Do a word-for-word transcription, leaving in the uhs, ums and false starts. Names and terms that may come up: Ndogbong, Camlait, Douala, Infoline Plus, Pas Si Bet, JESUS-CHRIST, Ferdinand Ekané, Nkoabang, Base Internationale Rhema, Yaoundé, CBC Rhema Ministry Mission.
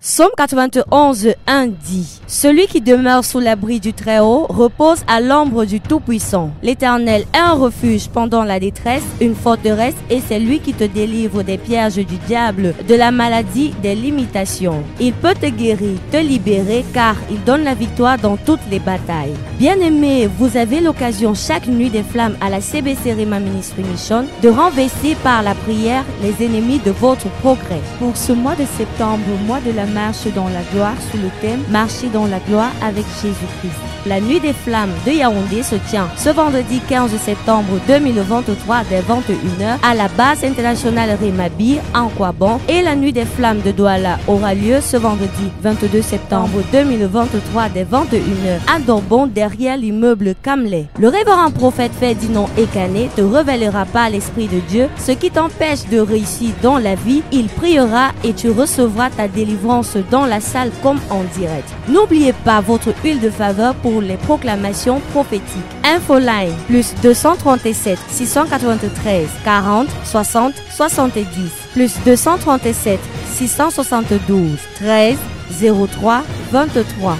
Psaume quatre-vingt-onze, un dit « Celui qui demeure sous l'abri du Très-Haut repose à l'ombre du Tout-Puissant. L'Éternel est un refuge pendant la détresse, une forteresse, et c'est lui qui te délivre des pièges du diable, de la maladie, des limitations. Il peut te guérir, te libérer, car il donne la victoire dans toutes les batailles. » Bien-aimés, vous avez l'occasion chaque nuit des flammes à la C B C Rhema Ministry Mission de renverser par la prière les ennemis de votre progrès. Pour ce mois de septembre, mois de la marche dans la gloire sous le thème « Marcher dans la gloire avec Jésus-Christ ». La nuit des flammes de Yaoundé se tient ce vendredi quinze septembre deux mille vingt-trois dès vingt et une heures à la Base Internationale Rhema en Nkoabang, et la nuit des flammes de Douala aura lieu ce vendredi vingt-deux septembre deux mille vingt-trois dès vingt et une heures à Ndogbong, derrière l'immeuble Camlait. Le révérend prophète Ferdinand Ekané te révélera par l'Esprit de Dieu ce qui t'empêche de réussir dans la vie. Il priera et tu recevras ta délivrance dans la salle comme en direct. N'oubliez pas votre huile de faveur pour les proclamations prophétiques. Infoline Plus deux trois sept, six neuf trois, quarante, soixante, soixante-dix plus deux trois sept, six sept deux, treize, zéro trois, vingt-trois.